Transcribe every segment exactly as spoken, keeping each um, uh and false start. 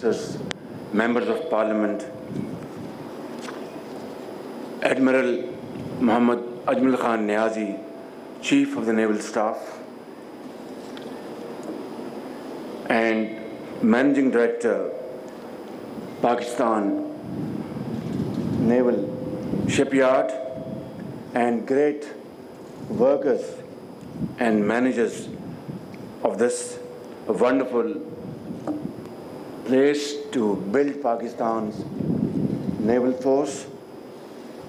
Ministers, Members of Parliament, Admiral Mohammad Ajmal Khan Niazi, Chief of the Naval Staff, and Managing Director, Pakistan Naval Shipyard, and great workers and managers of this wonderful place to build Pakistan's naval force,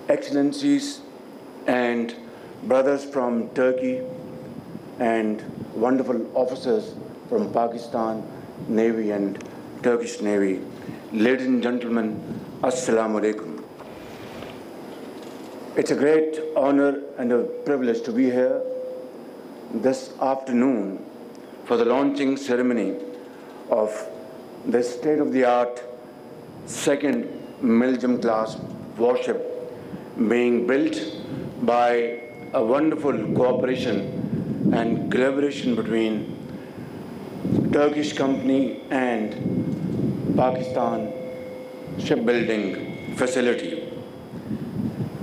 excellencies and brothers from Turkey, and wonderful officers from Pakistan Navy and Turkish Navy. Ladies and gentlemen, Assalamu alaikum. It's a great honor and a privilege to be here this afternoon for the launching ceremony of the state-of-the-art second Milgem-class warship being built by a wonderful cooperation and collaboration between Turkish company and Pakistan shipbuilding facility.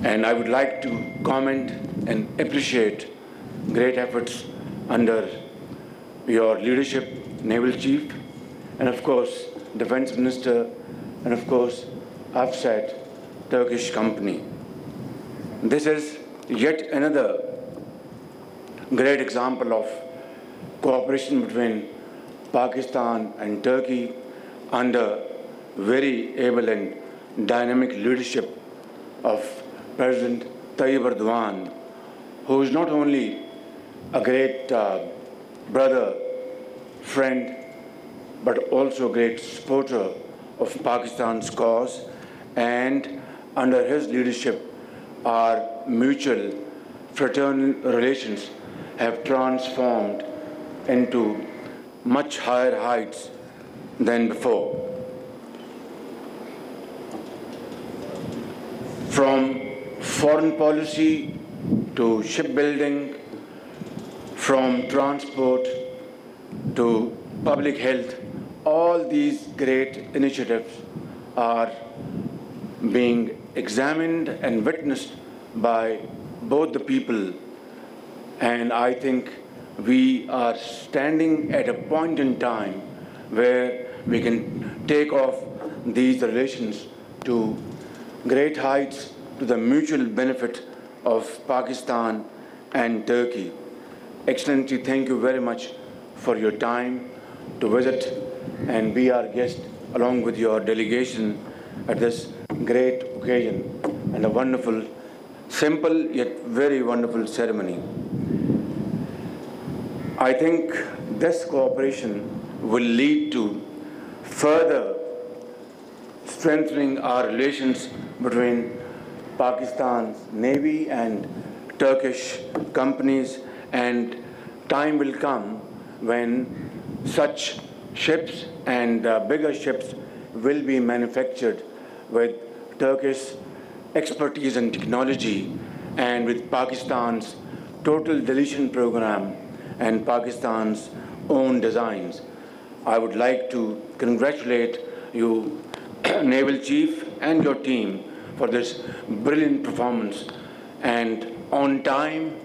And I would like to comment and appreciate great efforts under your leadership, Naval Chief, and of course, Defense Minister, and of course, Afsat, Turkish company. This is yet another great example of cooperation between Pakistan and Turkey under very able and dynamic leadership of President Tayyip Erdogan, who is not only a great uh, brother, friend, but also a great supporter of Pakistan's cause, and under his leadership, our mutual fraternal relations have transformed into much higher heights than before. From foreign policy to shipbuilding, from transport to public health, all these great initiatives are being examined and witnessed by both the people, and I think we are standing at a point in time where we can take off these relations to great heights to the mutual benefit of Pakistan and Turkey. Excellency, thank you very much for your time to visit and be our guest along with your delegation at this great occasion and a wonderful, simple yet very wonderful ceremony. I think this cooperation will lead to further strengthening our relations between Pakistan's Navy and Turkish companies, and time will come when such ships and uh, bigger ships will be manufactured with Turkish expertise and technology, and with Pakistan's total deletion program and Pakistan's own designs. I would like to congratulate you, Naval Chief, and your team for this brilliant performance and on time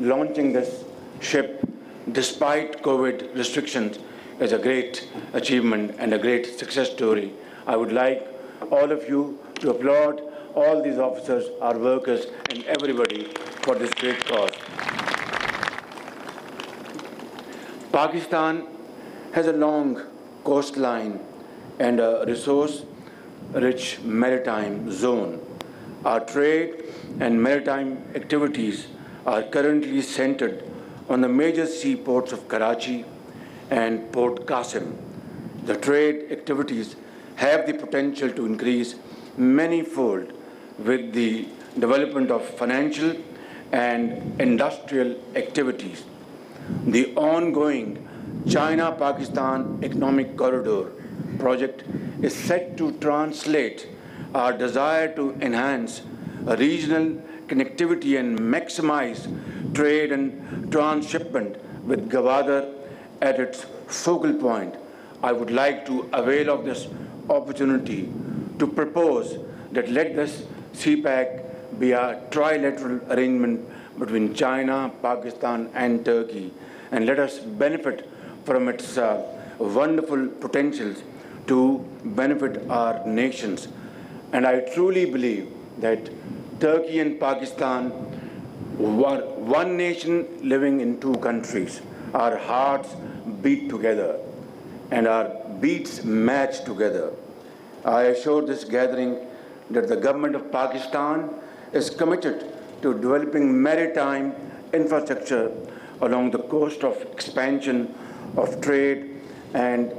launching this ship despite COVID restrictions is a great achievement and a great success story. I would like all of you to applaud all these officers, our workers, and everybody for this great cause. Pakistan has a long coastline and a resource-rich maritime zone. Our trade and maritime activities are currently centered on the major seaports of Karachi and Port Qasim. The trade activities have the potential to increase many-fold with the development of financial and industrial activities. The ongoing China-Pakistan Economic Corridor project is set to translate our desire to enhance regional connectivity and maximize trade and transshipment with Gwadar at its focal point. I would like to avail of this opportunity to propose that let this C PAC be a trilateral arrangement between China, Pakistan, and Turkey, and let us benefit from its uh, wonderful potentials to benefit our nations. And I truly believe that Turkey and Pakistan were one nation living in two countries. Our hearts beat together and our beats match together. I assure this gathering that the government of Pakistan is committed to developing maritime infrastructure along the coast of expansion of trade and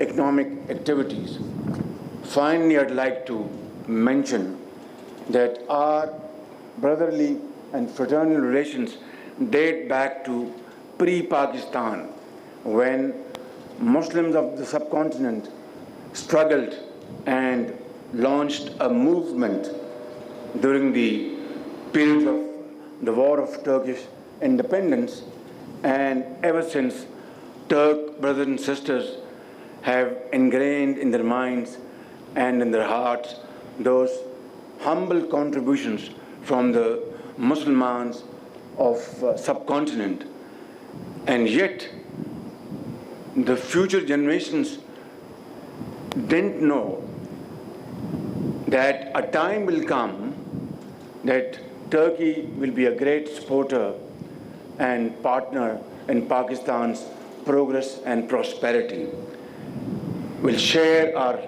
economic activities. Finally, I'd like to mention that our brotherly and fraternal relations date back to pre-Pakistan, when Muslims of the subcontinent struggled and launched a movement during the period of the War of Turkish Independence, and ever since, Turk brothers and sisters have ingrained in their minds and in their hearts those humble contributions from the Muslims of uh, subcontinent. And yet, the future generations didn't know that a time will come that Turkey will be a great supporter and partner in Pakistan's progress and prosperity. We'll share our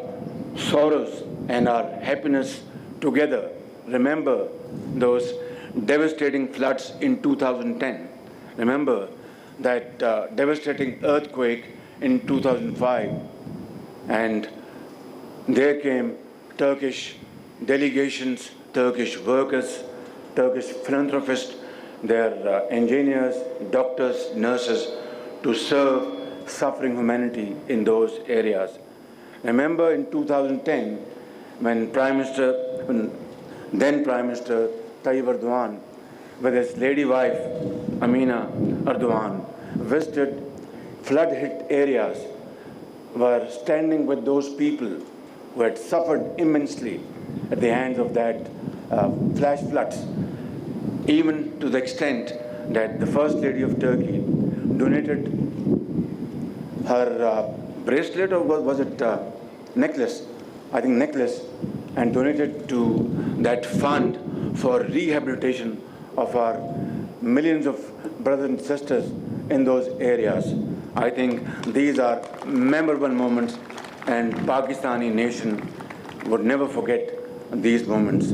sorrows and our happiness together. Remember those devastating floods in two thousand ten. Remember that uh, devastating earthquake in two thousand five. And there came Turkish delegations, Turkish workers, Turkish philanthropists, their uh, engineers, doctors, nurses, to serve suffering humanity in those areas. Remember in two thousand ten, when Prime Minister, when then Prime Minister Tayyip Erdogan, with his lady wife Amina Erdogan, visited flood-hit areas, were standing with those people who had suffered immensely at the hands of that uh, flash floods, even to the extent that the First Lady of Turkey donated her uh, bracelet, or was it uh, necklace? I think necklace, and donated to that fund for rehabilitation of our millions of brothers and sisters in those areas. I think these are memorable moments, and Pakistani nation would never forget these moments.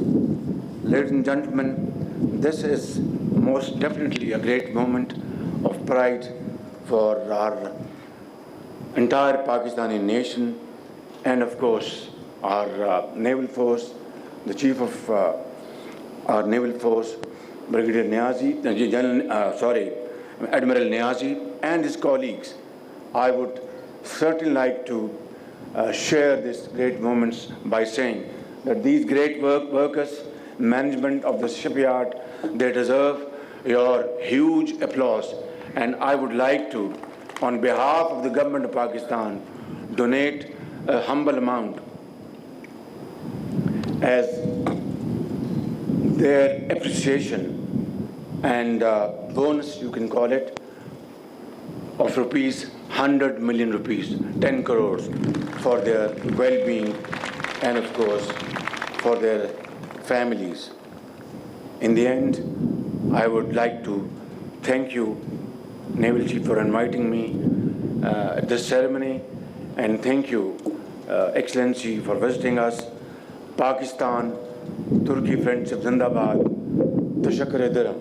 Ladies and gentlemen, this is most definitely a great moment of pride for our entire Pakistani nation, and of course our uh, naval force, the chief of uh, our naval force, Brigadier Niazi, uh, General, uh, sorry, Admiral Niazi, and his colleagues. I would certainly like to Uh, share these great moments by saying that these great work workers, management of the shipyard, they deserve your huge applause. And I would like to, on behalf of the government of Pakistan, donate a humble amount as their appreciation and uh, bonus, you can call it, of rupees, one hundred million rupees, ten crores, for their well-being and, of course, for their families. In the end, I would like to thank you, Naval Chief, for inviting me uh, at this ceremony, and thank you, uh, Excellency, for visiting us. Pakistan-Turkey Friendship Zandabad, Tashakkur-e-Adab.